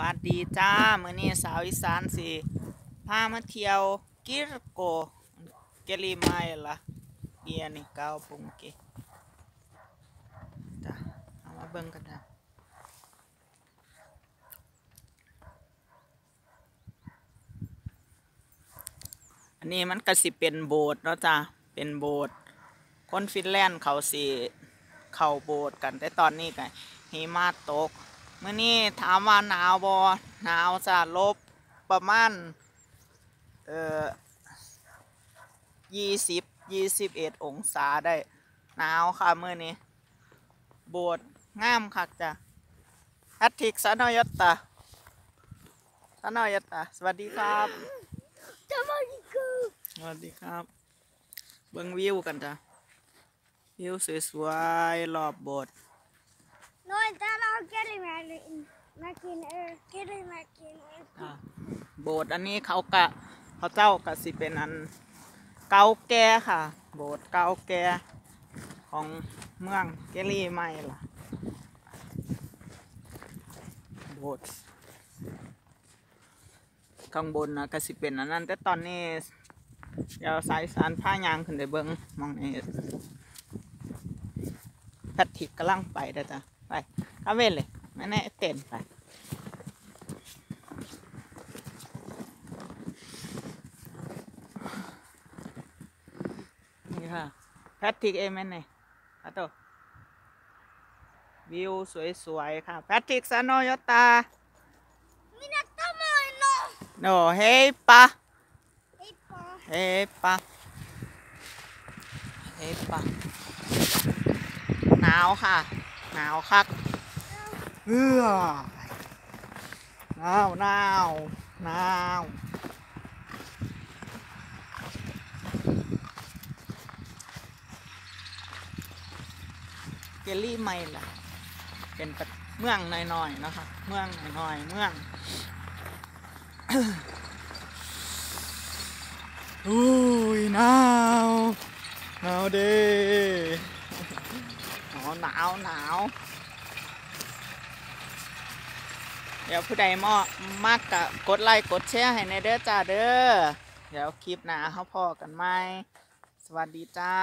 วัสดีจ้ามื้อนี้สาวอีสานสิพามาเที่ยวกิรโกเกลิไมล่ะเกียนี่เก้าปุ่งเกจ้าเอามาเบิ่งกันนะอันนี้มันก็สิเป็นโบสถ์เนาะจ้าเป็นโบสถ์คนฟินแลนด์เขาสิเข้าโบสถ์กันแต่ตอนนี้ก็หิมะตกเมื่อนี้ถามว่าหนาวบ่หนาวจ้ะลบประมาณ20-21องศาได้หนาวค่ะเมื่อนี้โบสถ์งามคักจ้ะฮัททิกสนอยตาสนอยตาสวัสดีครับสวัสดีครับเบิ่งวิวกันจ้ะวิวสวยๆรอบโบสถ์น้อยจ้าเราเกลิมาเลยมากินเกลิมากินโบสถ์อันนี้เขาเจ้ากะสิเป็นอันเก่าแก่ค่ะโบสถ์เก่าแก่ของเมืองเกลิไมล่ะโบสถ์ข้างบนนะกะสิเป็นอันนั้นแต่ตอนนี้เดี๋ยวสายสารผ้ายางขึ้นไปเบิ้งมองนี่แพทริกกำลังไปเด้อจ้ะไปข้าเว้นเลยไม่แน่เต้นไปนี่ค่ะแพทริกเอเมนเนี่ยอะโตวิวสวยๆค่ะแพทริกซานอยตามินาตามอยโนโนเฮปะเฮปะเฮปะหนาวค่ะหนาวคักเอื้อหนาวเกลิไมล่ะเป็นเมืองน้อยๆนะคะเมืองน้อยๆเมือง อุ้ยหนาวเด้หนาวเดี๋ยวผู้ใดมากกะกดไลค์กดแชร์ให้ในเด้อจ้าเด้อเดี๋ยวคลิปหน้าเขาพอกันไหมสวัสดีจ้า